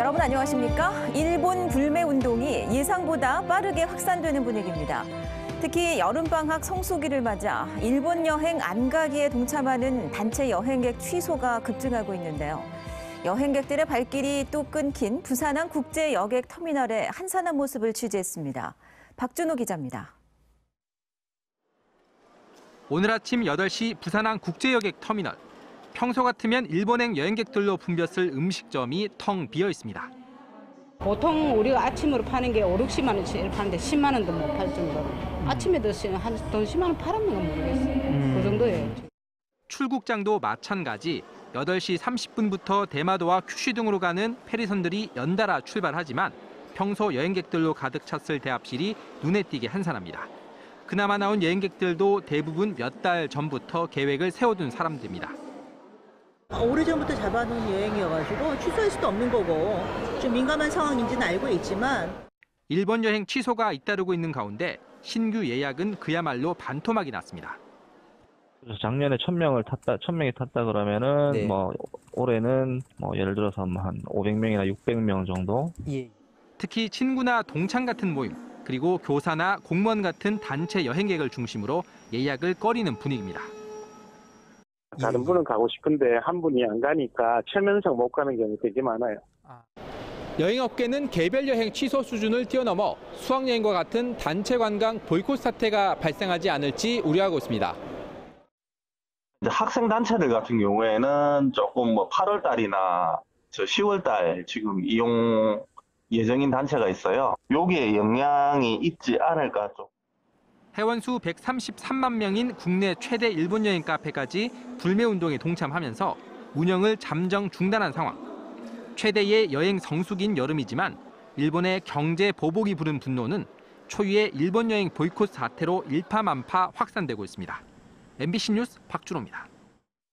여러분 안녕하십니까? 일본 불매운동이 예상보다 빠르게 확산되는 분위기입니다. 특히 여름방학 성수기를 맞아 일본 여행 안 가기에 동참하는 단체 여행객 취소가 급증하고 있는데요. 여행객들의 발길이 또 끊긴 부산항 국제여객터미널의 한산한 모습을 취재했습니다. 박준오 기자입니다. 오늘 아침 8시 부산항 국제여객터미널. 평소 같으면 일본행 여행객들로 붐볐을 음식점이 텅 비어 있습니다. 보통 우리가 아침으로 파는 게 5, 60만 원씩 파는데 10만 원도 못 팔 정도로. 아침에 드시면 한 돈 10만 원 팔았는 건 모르겠어요. 그 정도예요. 출국장도 마찬가지. 8시 30분부터 대마도와 큐슈 등으로 가는 페리선들이 연달아 출발하지만 평소 여행객들로 가득 찼을 대합실이 눈에 띄게 한산합니다. 그나마 나온 여행객들도 대부분 몇 달 전부터 계획을 세워둔 사람들입니다. 오래전부터 잡아놓은 여행이어가지고 취소할 수도 없는 거고 좀 민감한 상황인지는 알고 있지만 일본 여행 취소가 잇따르고 있는 가운데 신규 예약은 그야말로 반토막이 났습니다. 그래서 작년에 1,000명이 탔다 그러면은 네. 올해는 예를 들어서 한 500명이나 600명 정도. 예. 특히 친구나 동창 같은 모임 그리고 교사나 공무원 같은 단체 여행객을 중심으로 예약을 꺼리는 분위기입니다. 다른 분은 가고 싶은데 한 분이 안 가니까 체면상 못 가는 경우 되게 많아요. 여행업계는 개별 여행 취소 수준을 뛰어넘어 수학여행과 같은 단체 관광 보이콧 사태가 발생하지 않을지 우려하고 있습니다. 학생 단체들 같은 경우에는 조금 8월 달이나 10월 달 지금 이용 예정인 단체가 있어요. 여기에 영향이 있지 않을까 좀. 회원수 133만 명인 국내 최대 일본 여행 카페까지 불매운동에 동참하면서 운영을 잠정 중단한 상황. 최대의 여행 성수기인 여름이지만 일본의 경제 보복이 부른 분노는 초유의 일본 여행 보이콧 사태로 일파만파 확산되고 있습니다. MBC 뉴스 박준호입니다.